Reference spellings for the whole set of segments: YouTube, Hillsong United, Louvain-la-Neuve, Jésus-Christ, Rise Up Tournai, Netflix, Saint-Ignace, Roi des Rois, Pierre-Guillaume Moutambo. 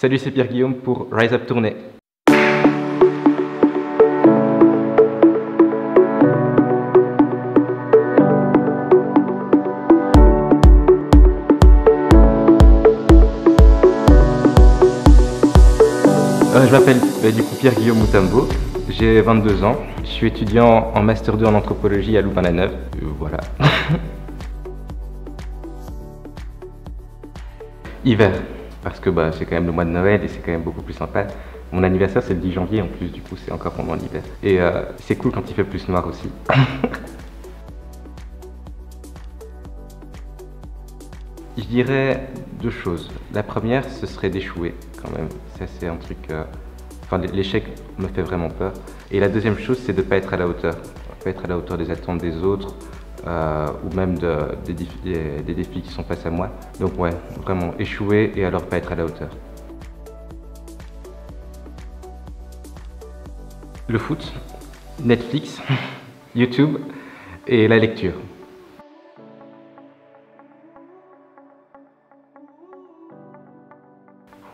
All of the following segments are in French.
Salut, c'est Pierre-Guillaume pour Rise Up Tournai. Je m'appelle Pierre-Guillaume Moutambo, j'ai 22 ans, je suis étudiant en Master 2 en anthropologie à Louvain-la-Neuve, voilà. Hiver, parce que c'est quand même le mois de Noël et c'est quand même beaucoup plus sympa. Mon anniversaire c'est le 10 janvier en plus, du coup c'est encore pendant l'hiver. Et c'est cool quand il fait plus noir aussi. Je dirais deux choses. La première, ce serait d'échouer quand même. Ça, c'est un truc... l'échec me fait vraiment peur. Et la deuxième chose, c'est de ne pas être à la hauteur. Pas être à la hauteur des attentes des autres ou même des défis qui sont face à moi. Donc ouais, vraiment échouer et alors pas être à la hauteur. Le foot, Netflix, YouTube et la lecture.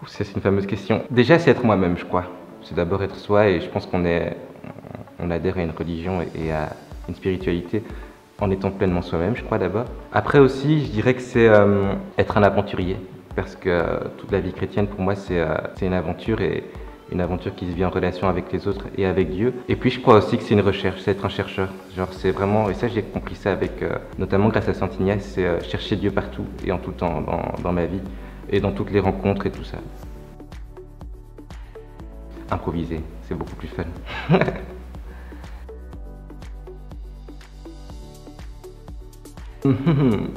C'est une fameuse question. Déjà, c'est être moi-même, je crois. C'est d'abord être soi et je pense qu'on adhère à une religion et à une spiritualité en étant pleinement soi-même, je crois d'abord. Après aussi, je dirais que c'est être un aventurier parce que toute la vie chrétienne, pour moi, c'est une aventure et une aventure qui se vit en relation avec les autres et avec Dieu. Et puis, je crois aussi que c'est une recherche, c'est être un chercheur. Genre, c'est vraiment, et ça, j'ai compris ça avec, notamment grâce à Saint-Ignace, c'est chercher Dieu partout et en tout temps dans ma vie. Et dans toutes les rencontres et tout ça. Improviser, c'est beaucoup plus fun.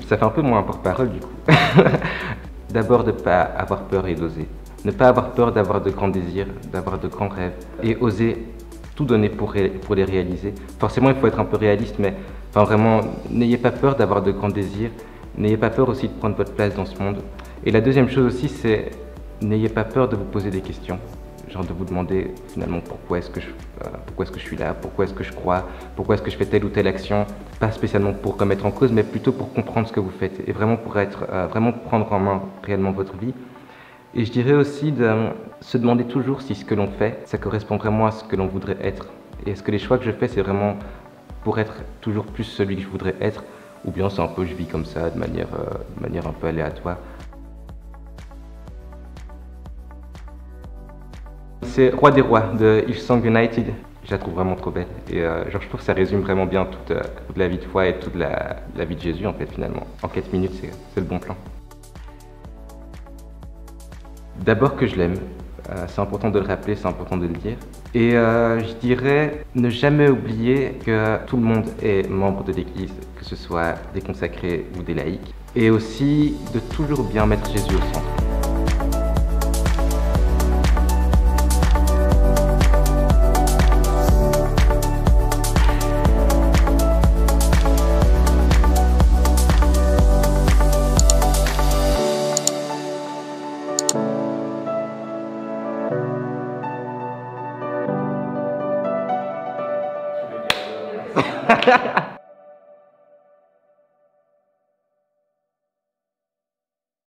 Ça fait un peu moins un porte-parole du coup. D'abord de ne pas avoir peur et d'oser. Ne pas avoir peur d'avoir de grands désirs, d'avoir de grands rêves. Et oser tout donner pour les réaliser. Forcément, il faut être un peu réaliste, mais enfin, vraiment, n'ayez pas peur d'avoir de grands désirs. N'ayez pas peur aussi de prendre votre place dans ce monde. Et la deuxième chose aussi, c'est n'ayez pas peur de vous poser des questions, genre de vous demander finalement pourquoi est-ce que je suis là, pourquoi est-ce que je crois, pourquoi est-ce que je fais telle ou telle action, pas spécialement pour remettre en cause, mais plutôt pour comprendre ce que vous faites et vraiment pour être, vraiment prendre en main réellement votre vie. Et je dirais aussi de se demander toujours si ce que l'on fait, ça correspond vraiment à ce que l'on voudrait être. Et est-ce que les choix que je fais, c'est vraiment pour être toujours plus celui que je voudrais être, ou bien c'est un peu je vis comme ça, de manière un peu aléatoire. C'est Roi des Rois de Hillsong United. Je la trouve vraiment trop belle et genre, je trouve que ça résume vraiment bien toute la vie de foi et toute la vie de Jésus en fait finalement. En 4 minutes, c'est le bon plan. D'abord que je l'aime, c'est important de le rappeler, c'est important de le dire. Et je dirais ne jamais oublier que tout le monde est membre de l'Église, que ce soit des consacrés ou des laïcs. Et aussi de toujours bien mettre Jésus au centre. Ha ha ha!